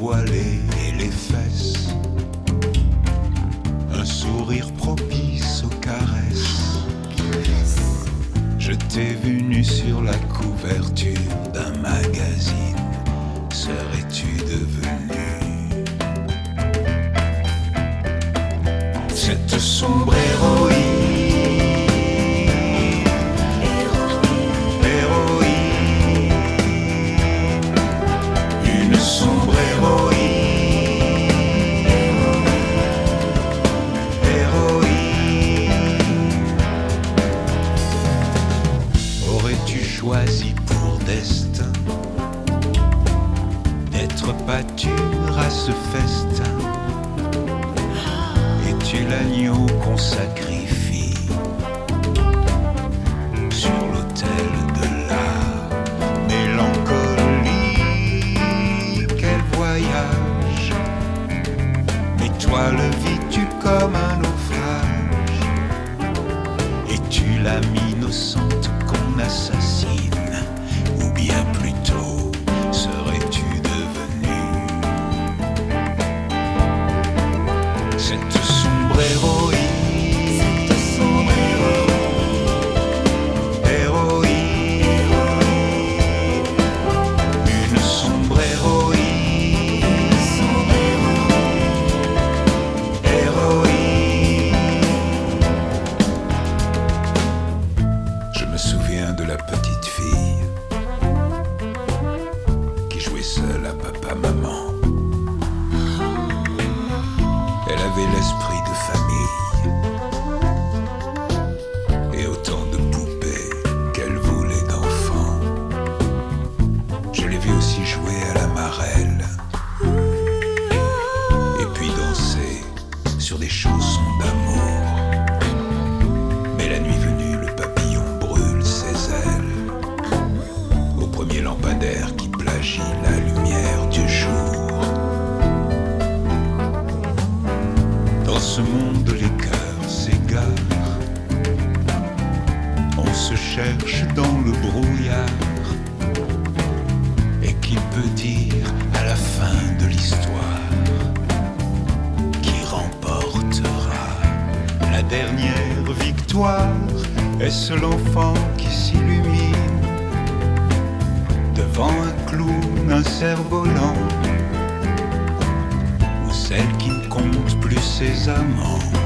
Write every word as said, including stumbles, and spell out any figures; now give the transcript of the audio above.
voilée et les fesses, un sourire propice aux caresses. Je t'ai vu nu sur la couverture d'un magazine. Serais-tu devenue cette sombre héroïne? Choisi pour destin d'être pâture à ce festin, es-tu l'agneau qu'on sacrifie sur l'autel de la mélancolie? Quel voyage! Mais toi le vis-tu comme un naufrage? Es-tu l'âme innocente qu'on assassine? Ou bien plutôt, serais-tu devenue cette sombre héroïne? Seule à papa-maman, elle avait l'esprit de famille et autant de poupées qu'elle voulait d'enfants. Je l'ai vu aussi jouer à la marelle et puis danser sur des chansons d'amour. Mais la nuit venue, le papillon brûle ses ailes au premier lampadaire qui plagie la lumière du jour. Dans ce monde, les cœurs s'égarent. On se cherche dans le brouillard. Et qui peut dire à la fin de l'histoire qui remportera la dernière victoire? Est-ce l'enfant qui s'illumine devant un clown, un cerf-volant, ou celle qui ne compte plus ses amants?